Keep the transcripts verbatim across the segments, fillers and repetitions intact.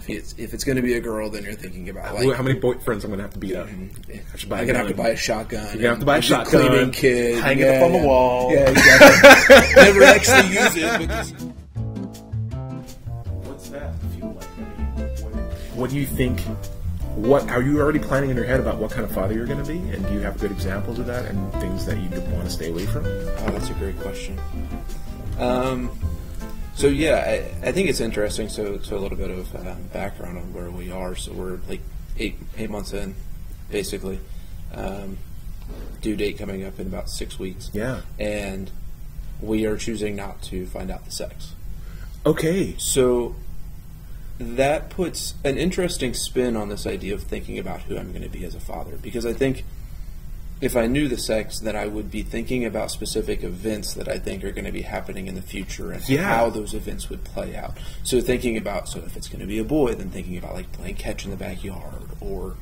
If, you, it's, if it's going to be a girl, then you're thinking about like how many boyfriends I'm going to have to beat up. Mm-hmm. I'm going to have to buy a shotgun. You're going to have to buy a shotgun. Cleaning kid. Hanging yeah, up on yeah. the wall. Yeah, exactly. Never actually use it. Because... What's that? What do you think? What are you already planning in your head about what kind of father you're going to be? And do you have good examples of that and things that you want to stay away from? Oh, that's a great question. Um... So yeah, I, I think it's interesting. So, so a little bit of uh, background on where we are. So we're like eight eight months in, basically. Um, due date coming up in about six weeks. Yeah. And we are choosing not to find out the sex. Okay. So that puts an interesting spin on this idea of thinking about who I'm going to be as a father, because I think if I knew the sex, then I would be thinking about specific events that I think are going to be happening in the future and yeah. how those events would play out. So thinking about, so if it's going to be a boy, then thinking about like playing catch in the backyard or,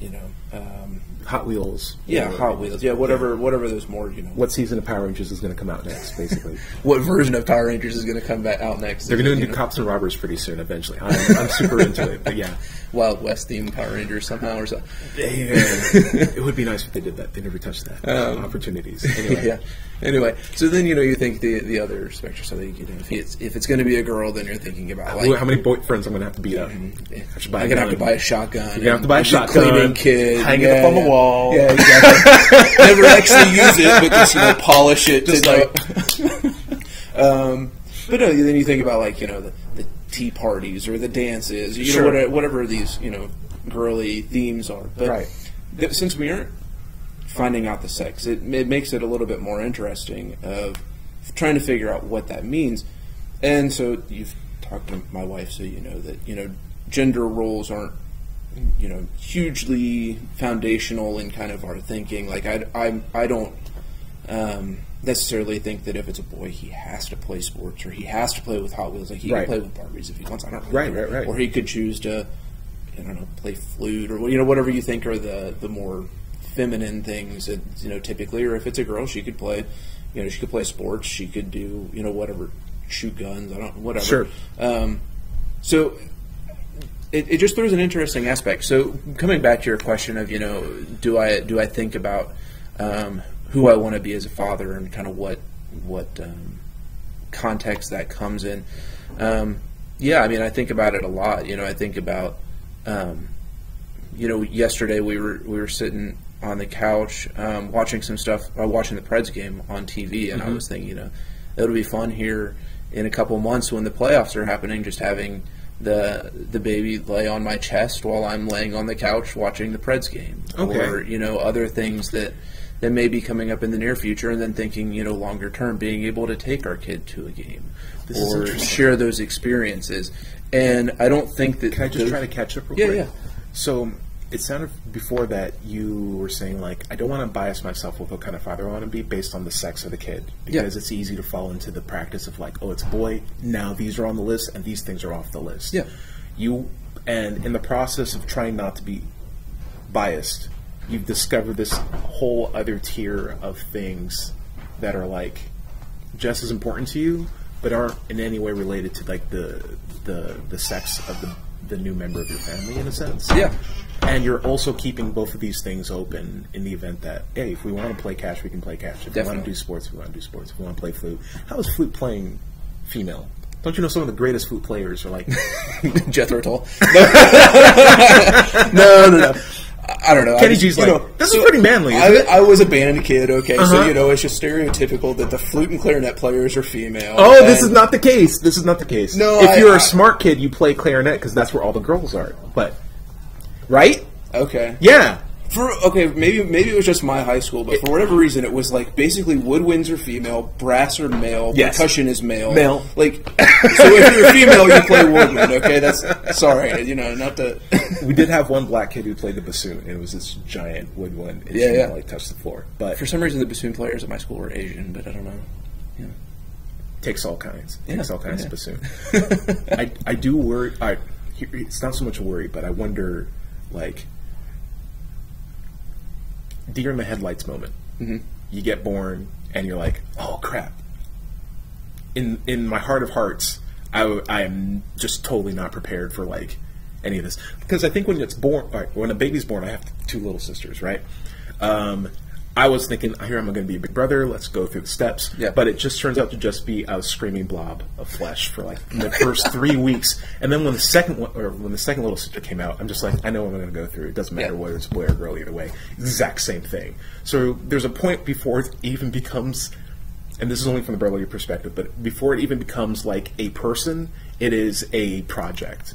you know, um, Hot Wheels. Yeah, or, Hot Wheels. Yeah, whatever, yeah. whatever those more, you know. What season of Power Rangers is going to come out next, basically? What version of Power Rangers is going to come back out next? They're going to do know? Cops and Robbers pretty soon, eventually. I'm, I'm super into it, but yeah. Wild West themed Power Rangers somehow or something. Yeah, yeah, yeah. It would be nice if they did that. They never touched that. Um, Opportunities. Anyway. Yeah. Anyway, so then you know you think the the other spectrum. So that you know, if it's if it's going to be a girl, then you're thinking about like how many boyfriends I'm going to have to beat up. Yeah. I'm going to have to buy a shotgun. You're going to have to buy a shotgun. Cleaning kid. Hanging yeah, up on yeah. the wall. Yeah, exactly. Never actually use it, but just you know polish it. Just like. um, but no, then you think about like you know the. the tea parties or the dances, you sure. know, whatever, whatever these, you know, girly themes are. But right. th since we aren't finding out the sex, it, it makes it a little bit more interesting of trying to figure out what that means. And so you've talked to my wife, so you know that, you know, gender roles aren't, you know, hugely foundational in kind of our thinking. Like, I, I, I don't... Um, necessarily think that if it's a boy, he has to play sports or he has to play with Hot Wheels. Like, he right. can play with Barbies if he wants. I don't know. Right, right, right. Or he could choose to, I don't know, play flute or, you know, whatever you think are the, the more feminine things, that, you know, typically. Or if it's a girl, she could play, you know, she could play sports. She could do, you know, whatever, shoot guns, I don't whatever. Sure. Um, so it, it just throws an interesting aspect. So coming back to your question of, you know, do I, do I think about um, – who I want to be as a father and kind of what what um, context that comes in. Um, yeah, I mean, I think about it a lot. You know, I think about, um, you know, yesterday we were we were sitting on the couch um, watching some stuff, uh, watching the Preds game on T V, and mm-hmm. I was thinking, you know, it'll be fun here in a couple months when the playoffs are happening, just having the the baby lay on my chest while I'm laying on the couch watching the Preds game. Okay. Or, you know, other things that... that may be coming up in the near future, and then thinking, you know, longer term, being able to take our kid to a game this or share those experiences. And I don't think that... Can I just those... try to catch up real yeah, quick? Yeah, yeah. So it sounded before that you were saying, like, I don't want to bias myself with what kind of father I want to be based on the sex of the kid, because yeah. it's easy to fall into the practice of, like, oh, it's a boy, now these are on the list, and these things are off the list. Yeah. You, and in the process of trying not to be biased... you've discovered this whole other tier of things that are like just as important to you, but aren't in any way related to like the the the sex of the the new member of your family in a sense. Yeah. And you're also keeping both of these things open in the event that, hey, if we want to play catch, we can play catch. If Definitely. we want to do sports, we want to do sports. If we want to play flute, how is flute playing female? Don't you know some of the greatest flute players are like Jethro Tull? no, no, no. I don't know. Kenny I, G's you like, know, this is pretty manly. Isn't I, I was a band kid, okay, uh-huh. so you know it's just stereotypical that the flute and clarinet players are female. Oh, this is not the case. This is not the case. No, if I, you're I, a smart kid, you play clarinet because that's where all the girls are. But right? Okay. Yeah. For okay, maybe maybe it was just my high school, but for whatever reason, it was like basically woodwinds are female, brass are male, yes. percussion is male, male. Like, so if you're female, you play woodwind. Okay, that's sorry, you know, not to. We did have one black kid who played the bassoon, and it was this giant woodwind. It yeah, yeah. Like touched the floor, but for some reason, the bassoon players at my school were Asian, but I don't know. Yeah, takes all kinds. Yeah. Takes all kinds yeah. of bassoon. I I do worry. I it's not so much worry, but I wonder like. Deer in the headlights moment. Mm-hmm. You get born and you're like, oh crap. In in my heart of hearts, I I'm just totally not prepared for like any of this, because I think when it's born, right, when a baby's born, I have two little sisters, right? Um, I was thinking, here I'm going to be a big brother. Let's go through the steps. Yeah. But it just turns out to just be a screaming blob of flesh for like the first three weeks, and then when the second one, or when the second little sister came out, I'm just like, I know what I'm going to go through. It doesn't matter yeah. whether it's boy or girl, either way, exact same thing. So there's a point before it even becomes, and this is only from the brotherly perspective, but before it even becomes like a person, it is a project.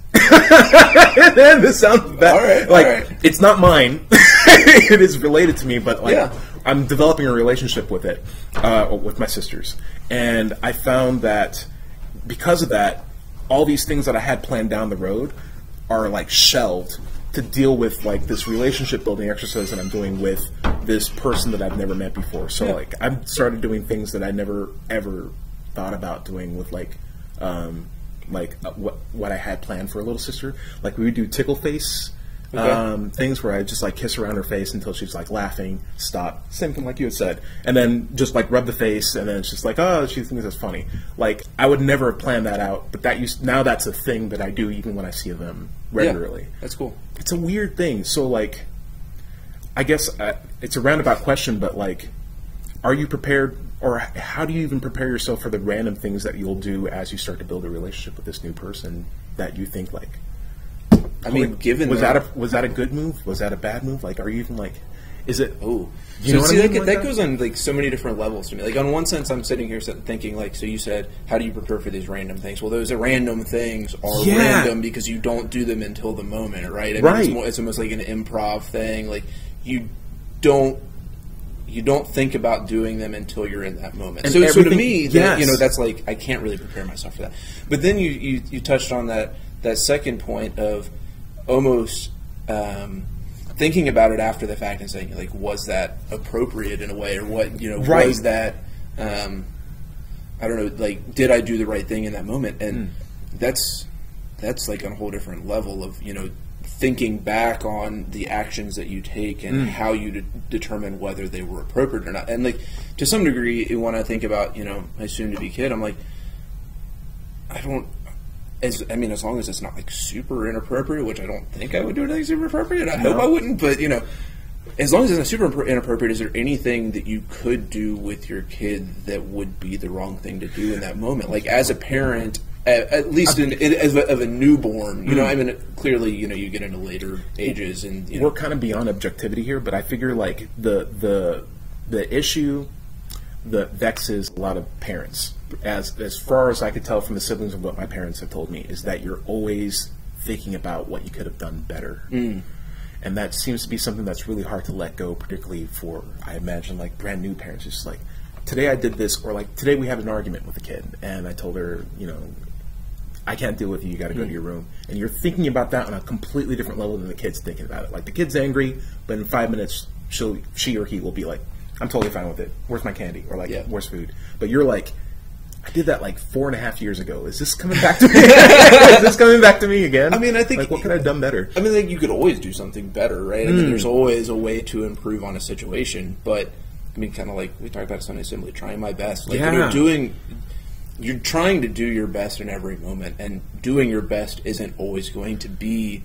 This sounds bad. All right, like all right. It's not mine. It is related to me, but like. Yeah. I'm developing a relationship with it, uh, with my sisters, and I found that because of that, all these things that I had planned down the road are like shelved to deal with like this relationship building exercise that I'm doing with this person that I've never met before. So yeah. like I've started doing things that I never ever thought about doing with like um, like uh, what what I had planned for a little sister. Like we would do tickle face. Okay. Um, things where I just like kiss around her face until she's like laughing, stop, same thing like you had said, and then just like rub the face, and then it's just like, oh, she thinks that's funny. Like I would never have planned that out, but that used, now that's a thing that I do even when I see them regularly. Yeah, that's cool. It's a weird thing. So like, I guess uh, it's a roundabout question, but like, are you prepared, or how do you even prepare yourself for the random things that you'll do as you start to build a relationship with this new person that you think like? I mean, given was that, that a was that a good move? Was that a bad move? Like, are you even like, is it? Oh, you so know see, what I mean? Like, like that goes on like so many different levels to me. Like, on one sense, I'm sitting here thinking like, so you said, how do you prepare for these random things? Well, those are random things are yeah. random because you don't do them until the moment, right? I right. Mean, it's, more, it's almost like an improv thing. Like, you don't. You don't think about doing them until you're in that moment. And so, so to me, yes. that, you know, that's like, I can't really prepare myself for that. But then you, you, you touched on that, that second point of almost um, thinking about it after the fact and saying, like, was that appropriate in a way? Or what, you know, right. was that, um, I don't know, like, did I do the right thing in that moment? And mm. that's, that's like on a whole different level of, you know, thinking back on the actions that you take and mm. how you de determine whether they were appropriate or not. And like, to some degree, when I think about, you know, my soon-to-be kid, I'm like, I don't, as I mean, as long as it's not like super inappropriate, which I don't think I would do anything super appropriate. I no. hope I wouldn't, but you know, as long as it's not super inappropriate, is there anything that you could do with your kid that would be the wrong thing to do in that moment? Like, as a parent, At, at least in, in, as a, of a newborn, you know. I mean, clearly, you know, you get into later ages, and you know. We're kind of beyond objectivity here. But I figure, like the the the issue that vexes a lot of parents, as as far as I could tell from the siblings and what my parents have told me, is that you're always thinking about what you could have done better, mm. and that seems to be something that's really hard to let go, particularly for, I imagine, like brand new parents, just like, today I did this, or like today we had an argument with a kid, and I told her, you know, I can't deal with you, you got to go to your room. And you're thinking about that on a completely different level than the kid's thinking about it. Like, the kid's angry, but in five minutes, she'll, she or he will be like, I'm totally fine with it. Where's my candy? Or like, yeah. where's food? But you're like, I did that like four and a half years ago. Is this coming back to me? Is this coming back to me again? I mean, I think... Like, what could I have done better? I mean, like, you could always do something better, right? Mm. I mean, there's always a way to improve on a situation. But, I mean, kind of like, we talked about Sunday Assembly, trying my best. Like, yeah. you know, doing... You're trying to do your best in every moment, and doing your best isn't always going to be,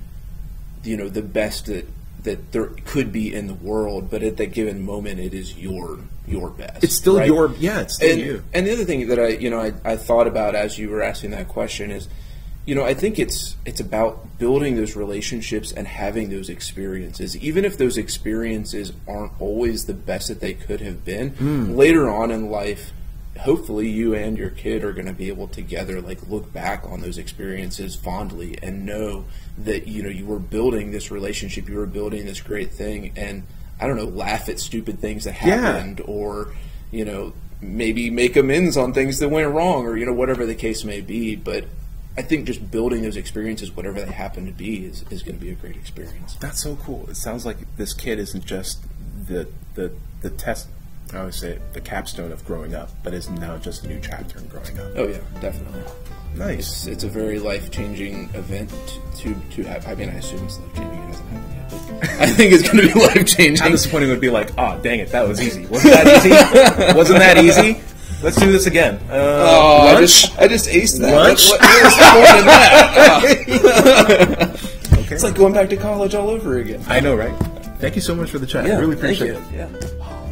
you know, the best that that there could be in the world. But at that given moment, it is your your best. It's still right? your yeah. It's still and, you. And the other thing that I you know I, I thought about as you were asking that question is, you know, I think it's it's about building those relationships and having those experiences, even if those experiences aren't always the best that they could have been. Mm. Later on in life, hopefully you and your kid are going to be able together, like, look back on those experiences fondly and know that, you know, you were building this relationship, you were building this great thing, and, I don't know, laugh at stupid things that happened, yeah. or, you know, maybe make amends on things that went wrong, or, you know, whatever the case may be. But I think just building those experiences, whatever they happen to be, is, is going to be a great experience. That's so cool. It sounds like this kid isn't just the, the, the test... I always say it, the capstone of growing up, but is now just a new chapter in growing up. Oh yeah, definitely. Nice. It's, it's a very life-changing event to to have. I mean, I assume it's life-changing. It hasn't happened yet. But I think it's going to be life-changing. How disappointing would be like, oh, dang it, that was easy. Wasn't that easy? Wasn't that easy? Let's do this again. Uh, oh, lunch? I just, I just aced that. Lunch? Like, what is more than that? Oh. Okay. It's like going back to college all over again. I know, right? Thank you so much for the chat. Yeah, I really appreciate it. Yeah.